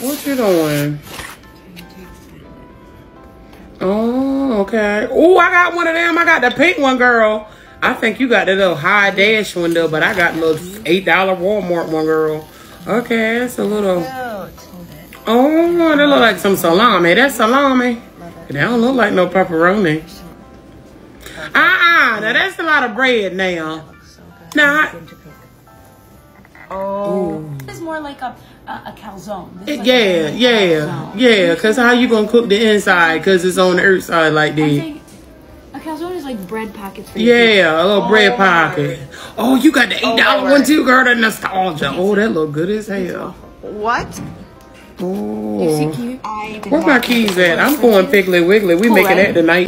What you doing? Oh, okay. Oh, I got one of them. I got the pink one, girl. I think you got the little high dash one, though, but I got the little $8 Walmart one, girl. Okay, that's a little... Oh, that look like some salami. That's salami. They don't look like no pepperoni. Now that's a lot of bread now. Nah. Oh. It's more like a calzone. This yeah, because how you going to cook the inside because it's on the earth side like this? A calzone is like bread pockets for you. Yeah, a little bread pocket. Oh, you got the $8 one too, girl. That nostalgia. Oh, that look good as hell. What? Oh. Where's my keys at? I'm going Piggly Wiggly. We making that tonight.